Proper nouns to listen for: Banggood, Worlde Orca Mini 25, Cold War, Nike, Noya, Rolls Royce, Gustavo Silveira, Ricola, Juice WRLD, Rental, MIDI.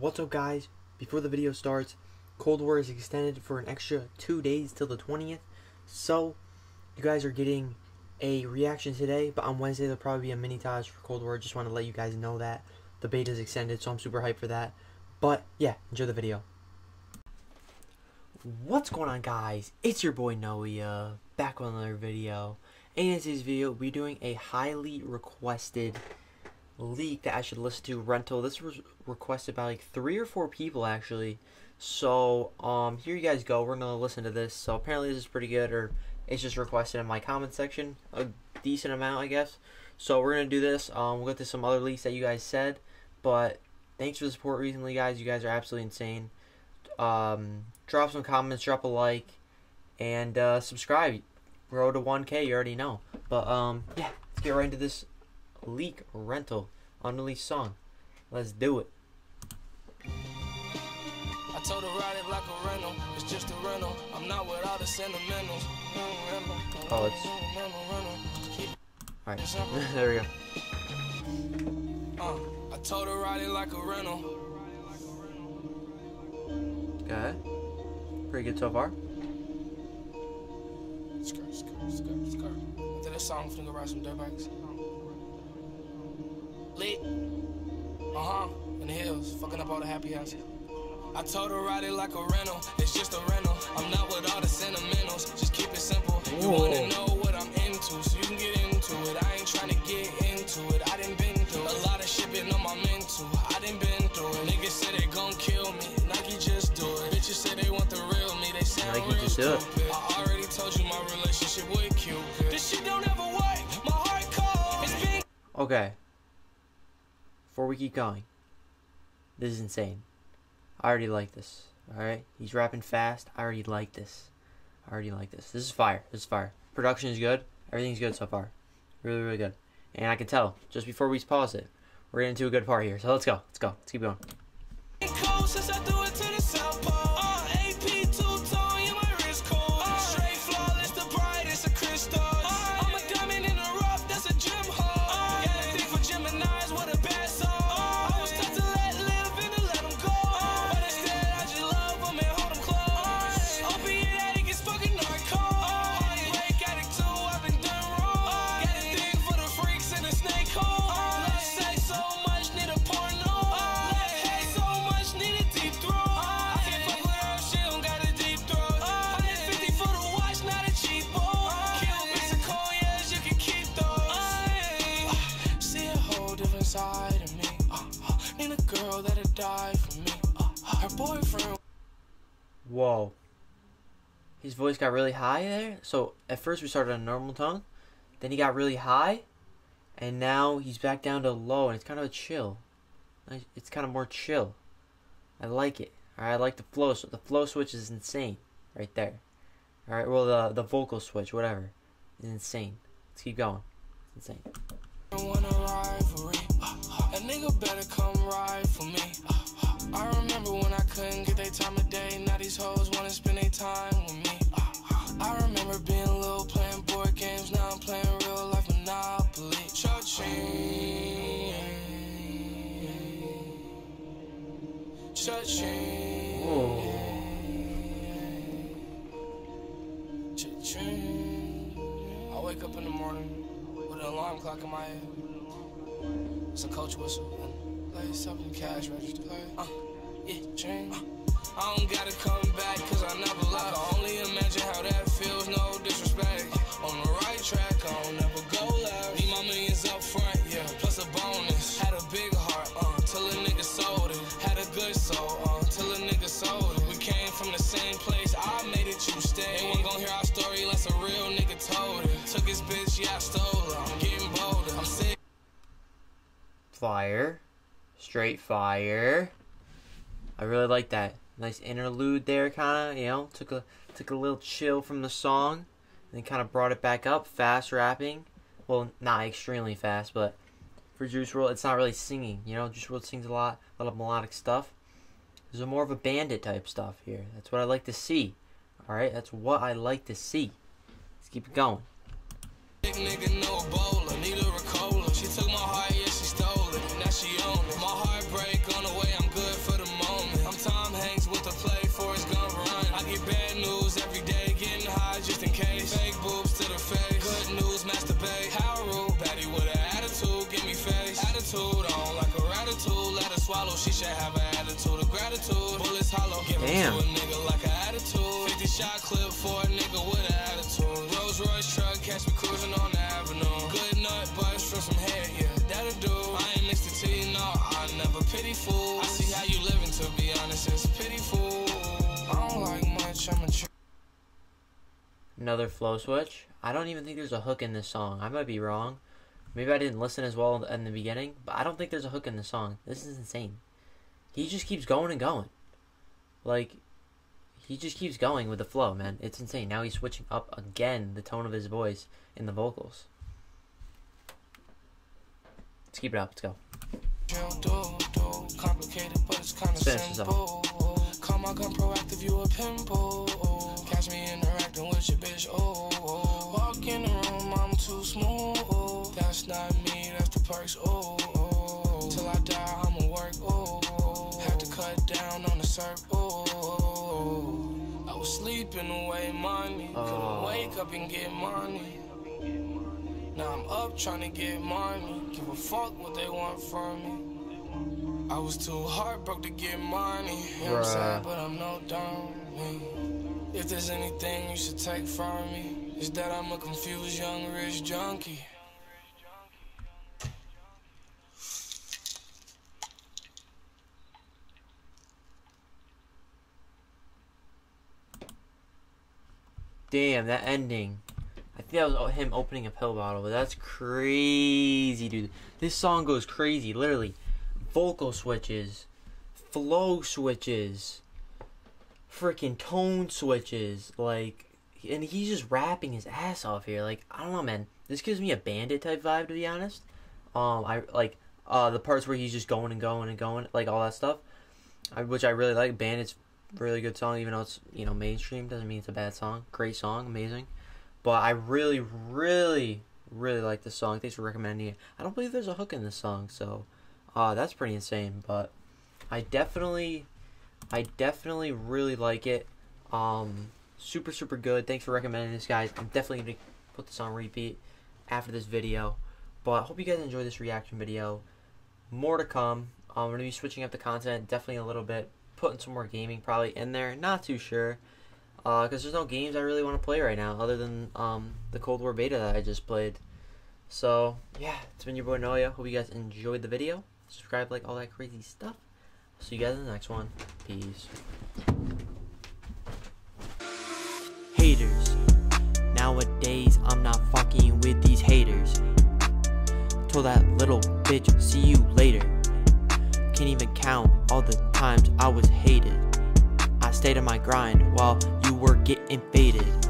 What's up, guys? Before the video starts, Cold War is extended for an extra 2 days till the 20th, so you guys are getting a reaction today, but on Wednesday there'll probably be a mini montage for Cold War. Just want to let you guys know that the beta is extended, so I'm super hyped for that. But yeah, enjoy the video. What's going on, guys? It's your boy Noya back with another video. And in today's video, we're doing a highly requested leak that I should listen to, Rental. This was requested by like 3 or 4 people, actually. So here you guys go. We're gonna listen to this. So apparently this is pretty good, or it's just requested in my comment section a decent amount, I guess. So we're gonna do this. We'll get to some other leaks that you guys said, but thanks for the support recently, guys. You guys are absolutely insane. Drop some comments, drop a like, and subscribe. Road to 1K, you already know. But yeah, let's get right into this leak, Rental, unreleased song. Let's do it. I told her ride it like a rental, it's just a rental. I'm not without the sentimentals. Oh, it's alright. There we go. I told her ride it like a rental. Go ahead. Pretty good so far. Skirt, skirt, skirt, skirt. After that song, I'm finna go ride some dirt bikes. Lit. In the hills, fucking up all the happy houses. I told her ride it like a rental, it's just a rental. I'm not with all the sentimentals, just keep it simple. Ooh. You wanna know what I'm into, so you can get into it. I ain't trying to get into it. I done been through a lot of shit, been on my mental. I done been through it. Niggas said they gon' kill me, Nike just do it. Bitches said they want the real me, they said I'm real stupid. I already told you my relationship with Cupid. This shit don't ever work, my heart cold. It's been okay. Before we keep going, this is insane. I already like this. Alright, he's rapping fast. I already like this. I already like this. This is fire. This is fire. Production is good. Everything's good so far. Really, really good. And I can tell, just before we pause it, we're getting to a good part here. So let's go. Let's go. Let's keep going. Whoa, his voice got really high there. So at first we started on normal tone, then he got really high, and now he's back down to low, and it's kind of a chill. It's kind of more chill. I like it. Alright, I like the flow. So the flow switch is insane right there. Alright, well the vocal switch, whatever, is insane. Let's keep going. It's insane. I want a rivalry. A nigga better come ride for me. I remember when I couldn't get their time of day. Now these hoes wanna spend their time with me. I remember being little, playing board games. Now I'm playing real life Monopoly. Cha-ching, cha-ching, cha-ching. I wake up in the morning with an alarm clock in my head. It's a coach whistle. Like something cash register, like, yeah, change. I don't gotta come back, cause I never lie. I can only imagine how that feels, no disrespect. On the right track, I don't never go left. Need my millions up front, yeah, plus a bonus. Had a big heart, till a nigga sold it. Had a good soul, till a nigga sold it. We came from the same place, I made it, you stay. They won't gon' hear our story unless a real nigga told it. Took his bitch, yeah, I stole her. I'm getting bolder, I'm sick. Fire. Straight fire. I really like that. Nice interlude there, kind of, you know, took a little chill from the song, and then kind of brought it back up. Fast rapping, well, not extremely fast, but for Juice WRLD, it's not really singing. You know, Juice WRLD sings a lot of melodic stuff. There's more of a bandit type stuff here. That's what I like to see. All right, that's what I like to see. Let's keep it going. Big nigga, no Ebola, need a Ricola. She took my heart, yeah, she stole it. Now she owned it. My heartbreak on the way, I'm good for the She should have an attitude of gratitude. Bullets hollow, give it to a nigga like an attitude. 50 shot clip for a nigga with an attitude. Rolls Royce truck, catch me cruising on the avenue. Good nut bust from some hair, yeah, that'll do. I ain't mixed it to you, no, I never pity fool. I see how you living, to be honest, it's pitiful. I don't like much, I'm a another flow switch. I don't even think there's a hook in this song. I might be wrong. Maybe I didn't listen as well in the beginning, but I don't think there's a hook in the song. This is insane. He just keeps going and going. Like, he just keeps going with the flow, man. It's insane. Now he's switching up again the tone of his voice in the vocals. Let's keep it up. Let's go. Let's finish this up. Call my gun proactive, you a pimple. Catch me interacting with your bitch, oh. Walk in the room, I'm too smooth. That's not me, that's the perks, oh. Till I die, I'ma work, oh. Have to cut down on the circle, oh. I was sleeping away money. Couldn't wake up and get money. Now I'm up trying to get money. Give a fuck what they want from me. I was too heartbroken to get money. You know what I'm saying? But I'm no dummy. If there's anything you should take from me, is that I'm a confused young rich junkie. Damn, that ending. I think that was him opening a pill bottle, but that's crazy, dude. This song goes crazy, literally. Vocal switches, flow switches, freaking tone switches, like, and he's just rapping his ass off here. Like, I don't know, man. This gives me a Bandit type vibe, to be honest. I like the parts where he's just going and going and going, like all that stuff, which I really like. Bandit's really good song, even though it's, you know, mainstream. Doesn't mean it's a bad song. Great song, amazing. But I really, really, really like this song. Thanks for recommending it. I don't believe there's a hook in this song, so. That's pretty insane, but I definitely really like it. Super, super good. Thanks for recommending this, guys. I'm definitely going to put this on repeat after this video, but I hope you guys enjoyed this reaction video. More to come. I'm going to be switching up the content definitely a little bit, putting some more gaming probably in there. Not too sure, because there's no games I really want to play right now other than the Cold War beta that I just played. So, yeah, it's been your boy Noya. Hope you guys enjoyed the video. Subscribe, like, all that crazy stuff. I'll see you guys in the next one. Peace. Haters. Nowadays, I'm not fucking with these haters. Told that little bitch, see you later. Can't even count all the times I was hated. I stayed on my grind while you were getting faded.